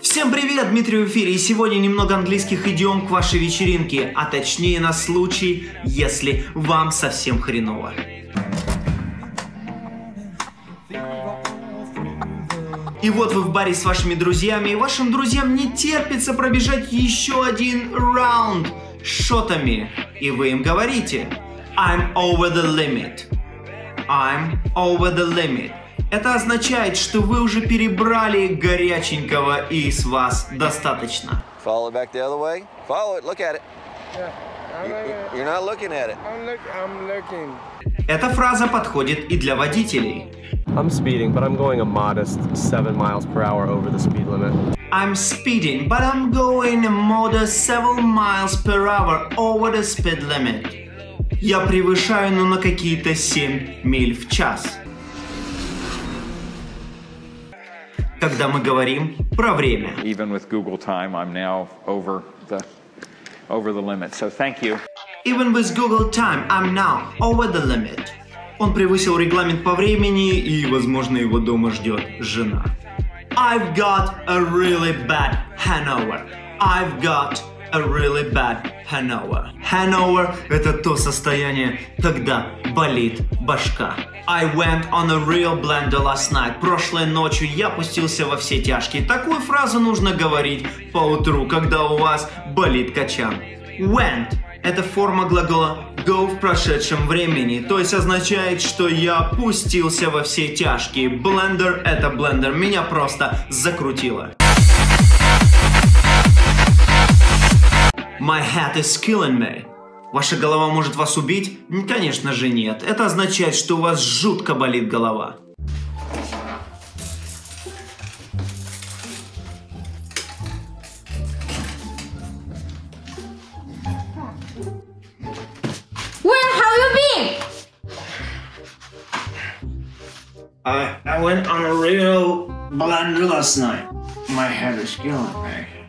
Всем привет, Дмитрий в эфире, и сегодня немного английских идиом к вашей вечеринке, а точнее на случай, если вам совсем хреново. И вот вы в баре с вашими друзьями, и вашим друзьям не терпится пробежать еще один раунд с шотами. И вы им говорите I'm over the limit. I'm over the limit. Это означает, что вы уже перебрали горяченького и с вас достаточно. Follow it back the other way. Follow it. Look at it. You're not looking at it. I'm looking. Эта фраза подходит и для водителей. I'm speeding, but I'm going a modest 7 miles per hour over the speed limit. I'm speeding, but I'm going a modest 7 miles per hour over the speed limit. Я превышаю, но на какие-то 7 миль в час. Когда мы говорим про время. Even with Google time, I'm now over the limit. So thank you. Even with Google time, I'm now over the limit. Он превысил регламент по времени, и, возможно, его дома ждет жена. I've got a really bad hangover. I've got a really bad hangover. Hangover – это то состояние, когда болит башка. I went on a real blunder last night. Прошлой ночью я пустился во все тяжкие. Такую фразу нужно говорить поутру, когда у вас болит качан. Went – это форма глагола go в прошедшем времени, то есть означает, что я пустился во все тяжкие. Blender – это блендер, меня просто закрутило. My head is killing me. Ваша голова может вас убить? Конечно же нет. Это означает, что у вас жутко болит голова. I went on a real blunder last night. My head is killing me.